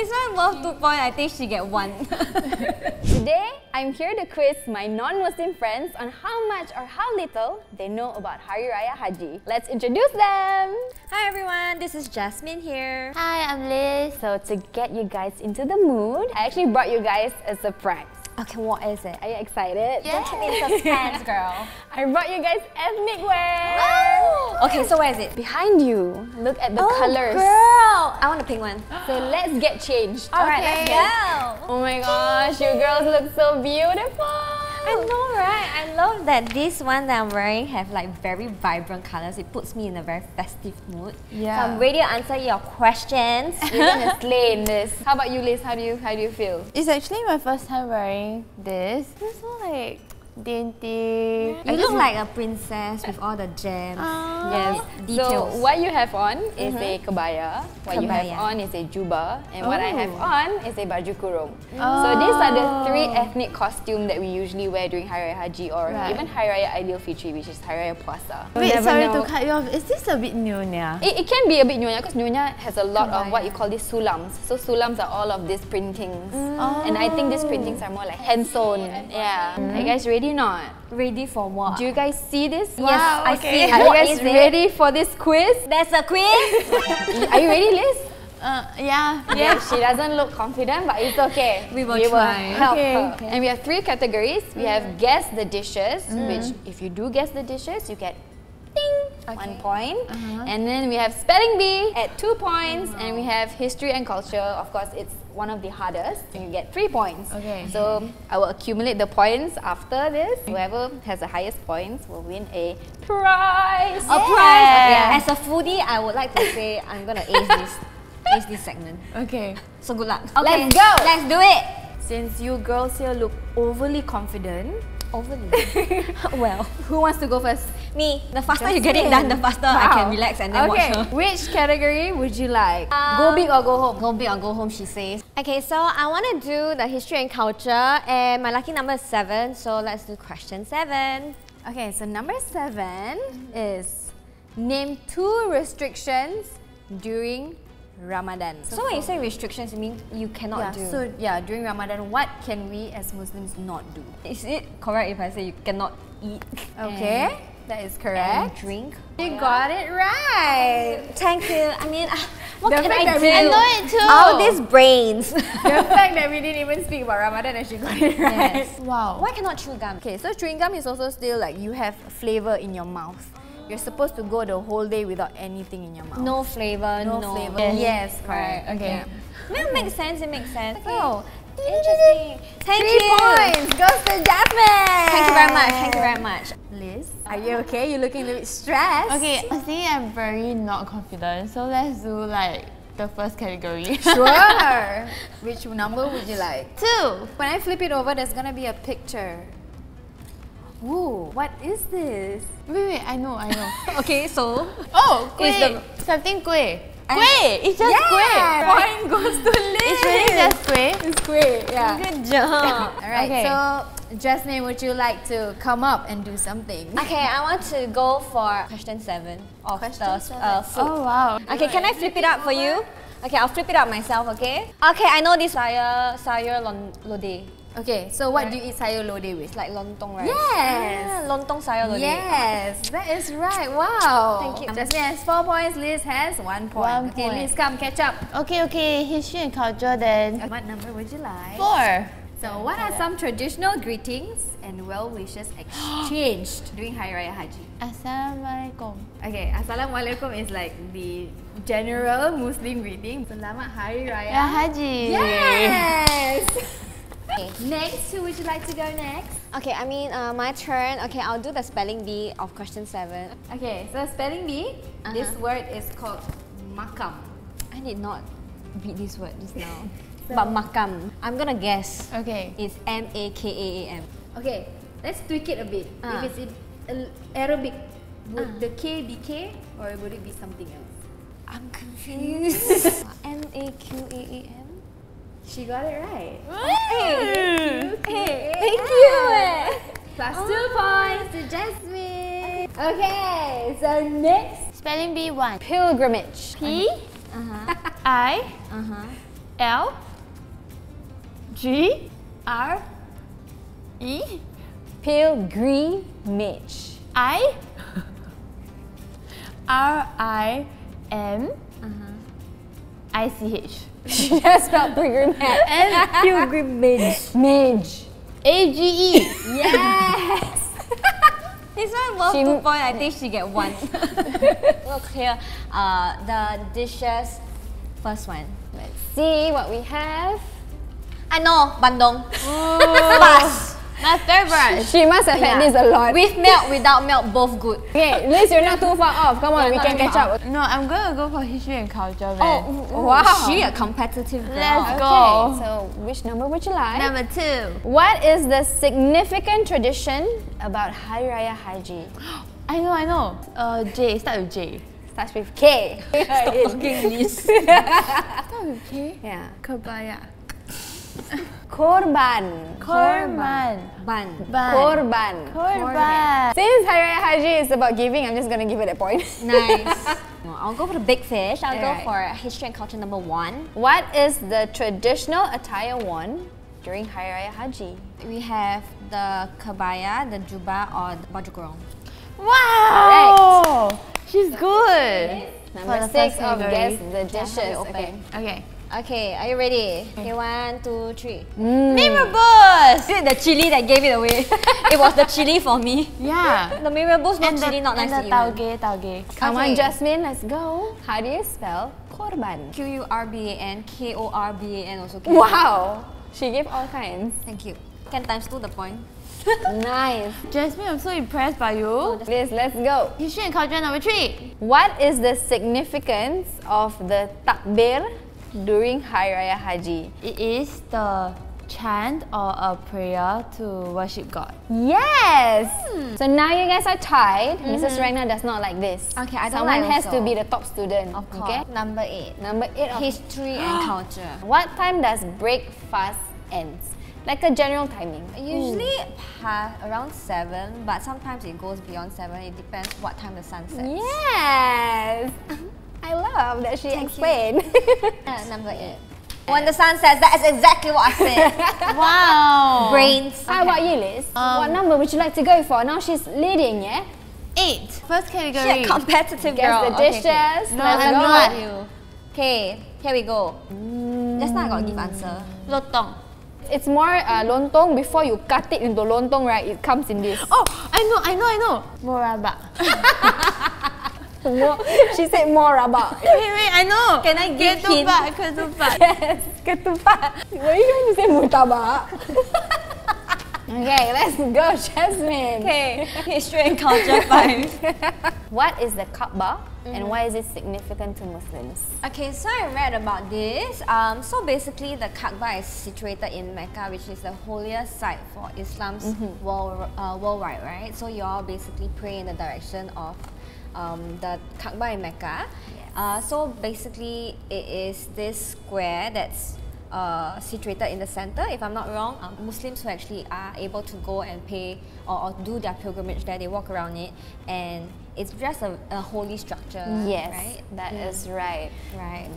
This one worth 2 points. I think she get 1. Today, I'm here to quiz my non-Muslim friends on how much or how little they know about Hari Raya Haji. Let's introduce them. Hi everyone, this is Jasmine here. Hi, I'm Liz. So to get you guys into the mood, I actually brought you guys a surprise. Okay, what is it? Are you excited? Yeah. Don't keep me in suspense, girl. I brought you guys ethnic wear. Oh, okay, so where is it? Behind you. Look at the colors. Girl, I want a pink one. So let's get changed. Alright, let's go. Oh my gosh, you girls look so beautiful. I know, right? I love that this one that I'm wearing have like very vibrant colors. It puts me in a very festive mood. Yeah. So I'm ready to answer your questions. You're gonna slay in this. How about you, Liz? How do you feel? It's actually my first time wearing this. It's so like dainty. You look like a princess with all the gems. Yes. Details. So what you have on is a kebaya. What you have on is a juba, and what I have on is a baju kurung. So these are the 3 ethnic costumes that we usually wear during Hari Raya Haji or even Hari Raya Idul Fitri, which is Hari Raya Puasa. Wait, sorry to cut you off. Is this a bit nyonya? It can be a bit nyonya because nyonya has a lot of what you call these sulams. So sulams are all of these printings, and I think these printings are more like hand sewn. Yeah. Are you guys ready? Not ready for what? Do you guys see this? Wow, yes, I see it. Are you guys ready for this quiz? There's a quiz. Are you ready, Liz? Yeah. She doesn't look confident, but it's okay. We will try. Help her. Okay. And we have 3 categories. We have guess the dishes, which if you do guess the dishes, you get ding. Okay. 1 point. And then we have spelling bee at 2 points, and we have history and culture. Of course, it's one of the hardest, and you get 3 points. Okay. So I will accumulate the points after this. Whoever has the highest points will win a prize. A prize. Okay. As a foodie, I would like to say I'm gonna ace this segment. Okay. So good luck. Okay. Let's go. Let's do it. Since you girls here look overly confident. Well, who wants to go first? Me. The faster you get it done, the faster I can relax and then watch her. Which category would you like? Go big or go home? Go big or go home, she says. Okay, so I want to do the history and culture, and my lucky number is 7, so let's do question 7. Okay, so number 7 is name 2 restrictions during Ramadan. So when you say restrictions, you mean you cannot do? So during Ramadan, what can we as Muslims not do? Is it correct if I say you cannot eat? Okay, that is correct. And drink? You got it right! Thank you. I mean, what can I do? I know it too! All these brains! The fact that we didn't even speak about Ramadan and she got it right. Yes. Wow. Why cannot chew gum? Okay, so chewing gum is also still like you have flavour in your mouth. You're supposed to go the whole day without anything in your mouth. No flavour, no flavour. Yes, correct. Okay. That makes sense, it makes sense. Okay. Oh, interesting. Thank you. 3 points goes to Jasmine. Thank you very much, thank you very much. Liz, are you okay? You're looking a little bit stressed. Okay, I think I'm very not confident. So let's do like the first category. Sure. Which number would you like? 2. When I flip it over, there's gonna be a picture. Ooh, what is this? Wait, I know. Okay, so... Oh, kueh. Something kueh. Kueh! It's just kueh! Yeah! Point goes to Liz! It's really just kueh? It's kueh, yeah. Good job! Alright, so Jasmine, would you like to come up and do something? Okay, I want to go for question 7 of the food. Oh, wow. Okay, can I flip it up for you? Okay, I'll flip it up myself, okay? Okay, I know this sayur lodeh. Okay, so what do you eat sayur lodeh with? Like lontong, right? Yes! Lontong sayur lodeh. Yes, that is right. Wow! Thank you. Jasmine has 4 points, Liz has 1 point. Okay, Liz, come catch up. Okay. History and culture then. What number would you like? 4. So what are some traditional greetings and well wishes exchanged during Hari Raya Haji? Assalamualaikum. Okay, Assalamualaikum is like the general Muslim greeting. Selamat Hari Raya Haji. Yes! Next, who would you like to go next? Okay, I mean my turn. Okay, I'll do the spelling bee of question 7. Okay, so spelling bee, this word is called makam. I did not read this word just now. But makam, I'm gonna guess. Okay. It's M-A-K-A-A-M. Okay, let's tweak it a bit. If it's in Arabic, would the K be K or would it be something else? I'm confused. M-A-Q-A-A-M? She got it right. Hey, thank you. Plus 2 points to Jasmine. Okay, so next. Spelling bee 1. Pilgrimage. P I L G R E pilgrimage. I R I M I C H. She just spelled pilgrimage. Pilgrimage. Mage. A G E. Yes. This one lost 2 points. I think she get one. Look here, the dishes. First one. Let's see what we have. I know, Bandung. Bas. My favorite. She must have had this a lot. With milk, without milk, both good. Okay, at least you're not too far off. Come on, we can catch up. No, I'm gonna go for history and culture, man. Oh, wow. Is she a competitive girl? Let's go. Okay, so which number would you like? Number 2. What is the significant tradition about Hari Raya Haji? I know. J, start with J. Starts with K. Stop talking English. Start with K? Yeah. Kebaya. Korban. Since Hari Raya Haji is about giving, I'm just gonna give it a point. Nice. I'll go for the big fish. I'll go for history and culture number 1. What is the traditional attire worn during Hari Raya Haji? We have the kebaya, the juba, or the baju kurung. Wow! Correct. She's good. Number 6 of guess the dishes. Okay. Okay, are you ready? Okay, 1, 2, 3. Memorables! Is it the chili that gave it away? It was the chili for me. Yeah. The memorables, not chili, not nice to eat. And the tauge. Come on, Jasmine, let's go. How do you spell korban? Q-U-R-B-A-N, K-O-R-B-A-N also. Wow! She gave all kinds. Thank you. Can ×2 the point. Nice. Jasmine, I'm so impressed by you. Please, let's go. History and culture number 3. What is the significance of the takbir during Hari Raya Haji? It is the chant or a prayer to worship God. Yes! So now you guys are tied. Mrs. Ragna does not like this. Okay, I don't like also. Someone has to be the top student. Of course. Okay? Number 8. Number 8 of history and culture. What time does breakfast ends? Like a general timing. Usually around 7, but sometimes it goes beyond 7. It depends what time the sun sets. Yes! I love that she explained. Number 8. When the sun sets, that is exactly what I said. Wow. Brains. Okay. How about you, Liz? What number would you like to go for? Now she's leading, yeah? 8. First category. She's a competitive girl. Guess the dishes. Okay. No, I'm not. Okay, here we go. Just now I got to give answer. Lontong. It's more lontong. Before you cut it into lontong, right? It comes in this. Oh, I know. Murtabak. She said murtabak. Wait, I know. Can I get ketupat? Yes, ketupat. Were you going to say murtabak? Okay, let's go, Jasmine. Okay, history and culture 5. What is the Kaaba and why is it significant to Muslims? Okay, so I read about this. So basically, the Kaaba is situated in Mecca, which is the holiest site for Islam's worldwide, right? So you all basically pray in the direction of the Kaaba in Mecca. Yes. So basically, it is this square that's situated in the center. If I'm not wrong, Muslims who actually are able to go and pay or do their pilgrimage there, they walk around it, and it's just a holy structure. Yes, right? That is right. Right.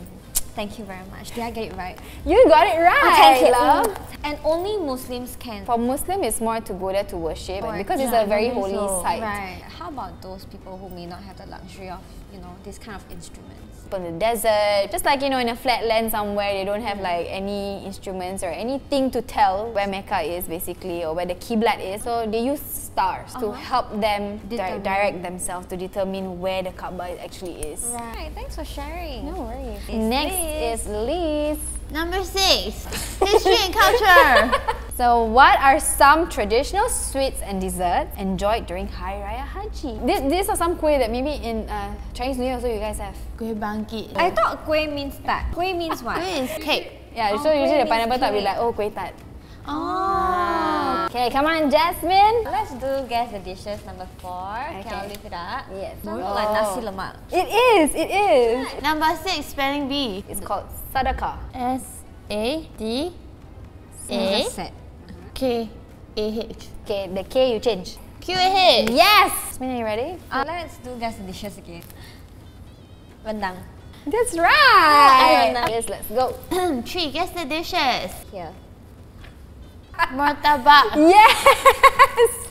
Thank you very much. Did I get it right? You got it right! Oh, thank you, love. And only Muslims can. For Muslim, it's more to go there to worship because it's a very holy site. Right. How about those people who may not have the luxury of, you know, this kind of instruments? People in the desert, just like, you know, in a flat land somewhere, they don't have like any instruments or anything to tell where Mecca is basically or where the Qiblat is. So they use stars to help them direct themselves to determine where the Kaaba actually is. Right. Thanks for sharing. No worries. Next is Liz. Number 6. History and culture. So what are some traditional sweets and desserts enjoyed during Hari Raya Haji? These are some kueh that maybe in Chinese New Year also you guys have. Kueh bangkit. I thought kueh means tart. Kueh means what? Kueh is cake. Yeah, so usually the pineapple tart will be like, oh, kueh tart. Oh. Okay, come on, Jasmine. Let's do guess the dishes number 4. Okay. Can I lift it up? Yes. It looks like nasi lemak. It is. Number 6, spelling bee. It's called sadakah. S-A-D-A-K-A-H. Okay, the K you change. Q-A-H. Yes. Jasmine, are you ready? Let's do guess the dishes again. Rendang. That's right. Oh, I don't know. Yes, let's go. Three, guess the dishes. Yeah. Murtabak. Yes.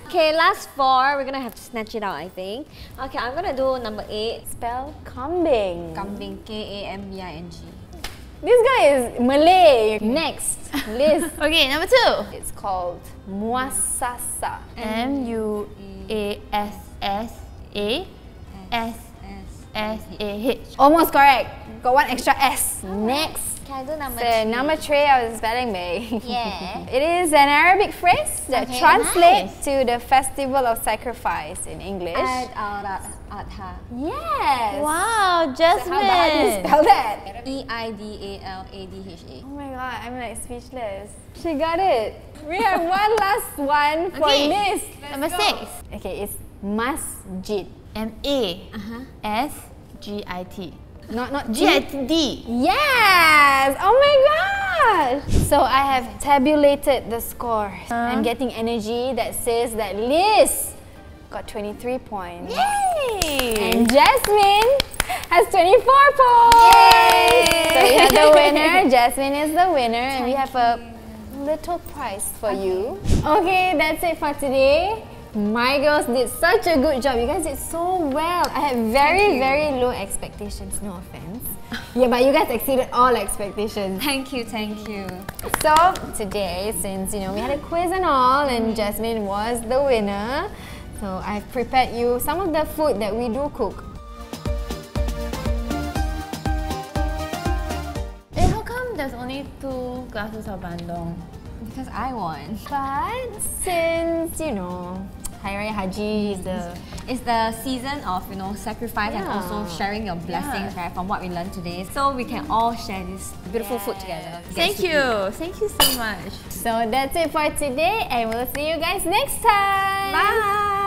Okay, last four. We're gonna have to snatch it out, I think. Okay, I'm gonna do number 8. Spell kambing. Kambing. K-A-M-B-I-N-G. This guy is Malay. Next list. Okay, number 2. It's called muasasa. M-U-A-S-S-A-S-S-A-H. Almost correct. Got one extra S. Next. Can I do number 3? Number 3, I was spelling me. Yeah. It is an Arabic phrase that translates to the festival of sacrifice in English. Eid al-Adha. Yes. Wow, Jasmine. So how do you spell that? E-I-D-A-L-A-D-H-A. Oh my god, I'm like speechless. She got it. We have one last one for Miss. Number 6. Okay, it's masjid. M-A-S-G-I-T. Not G-I-T-D. Yes! Oh my gosh! So I have tabulated the scores. I'm getting energy that says that Liz got 23 points. Yay! And Jasmine has 24 points! Yay! So we have the winner. Jasmine is the winner. And we have a little prize for you. Okay, that's it for today. My girls did such a good job. You guys did so well. I had very low expectations. No offense. Yeah, but you guys exceeded all expectations. Thank you, thank you. So today, since you know we had a quiz and all, and Jasmine was the winner, so I've prepared you some of the food that we do cook. Hey, how come there's only 2 glasses of bandung? Because I won. But since you know. Hari Raya Haji is the season of sacrifice and also sharing your blessings, right? From what we learned today, so we can all share this beautiful food together. Thank you so much. So that's it for today, and we'll see you guys next time. Bye.